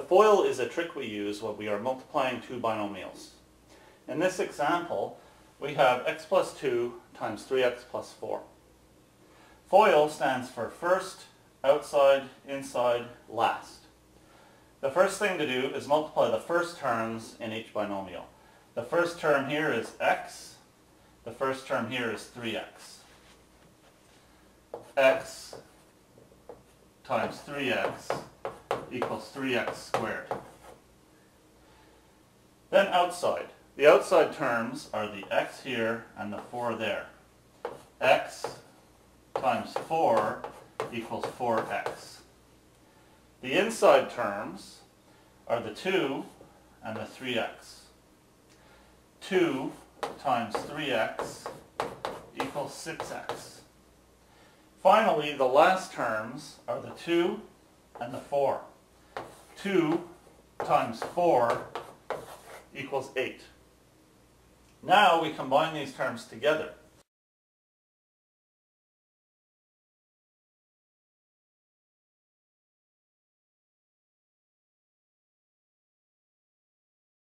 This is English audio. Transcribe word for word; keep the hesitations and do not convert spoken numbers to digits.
The FOIL is a trick we use when we are multiplying two binomials. In this example, we have x plus two times three x plus four. FOIL stands for first, outside, inside, last. The first thing to do is multiply the first terms in each binomial. The first term here is x. The first term here is three x. x times three x equals three x squared. Then outside. The outside terms are the x here and the four there. X times four equals four x. The inside terms are the two and the three x. two times three x equals six x. Finally, the last terms are the two and the four. two times four equals eight. Now we combine these terms together.